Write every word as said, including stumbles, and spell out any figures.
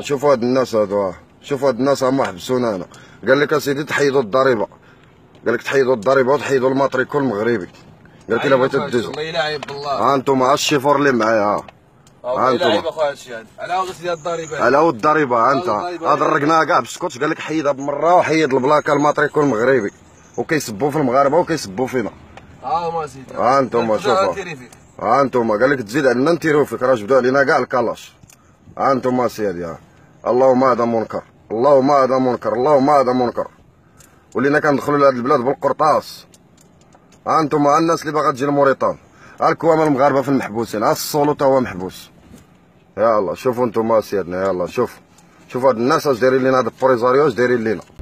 شوفوا هاد الناس هادو، شوفوا هاد الناس هما حبسونا هنا. قال لك اسيدي تحيدوا الضريبه، قال لك تحيدوا الضريبه وتحيدوا الماتريكول المغربي. قال لك الا بغيتو تدوزو ما يلاعب بالله. ها انتم ها الشيفور اللي معايا، ها انتم يلاعب اخويا هادشي هذا. على هو سيدي الضريبه، على هو الضريبه. ها انت هاد رقناها كاع بالسكوتش. قال لك حيدها بمره وحيد البلاكه الماتريكول المغربي، وكيسبوا في المغاربه وكيسبوا فينا. ها هما سيدي، ها انتم شوفوا، ها انتم قال لك تزيد عندنا نتيرو فيك، راه جبدوا علينا كاع الكلاش. ها انتم اسيدي، ها اللهم هذا منكر، اللهم هذا منكر، اللهم هذا منكر. ولينا كندخلوا لهاد البلاد بالقرطاس. ها انتم ها الناس اللي باغا تجي لموريتان، ها الكوامه المغاربه في المحبوسين، ها السولو تا هو محبوس. يا الله شوفوا انتم اسيادنا، يا الله شوفوا شوفوا هاد الناس اش دايرين لينا، هاد البوليساريو اش دايرين لينا.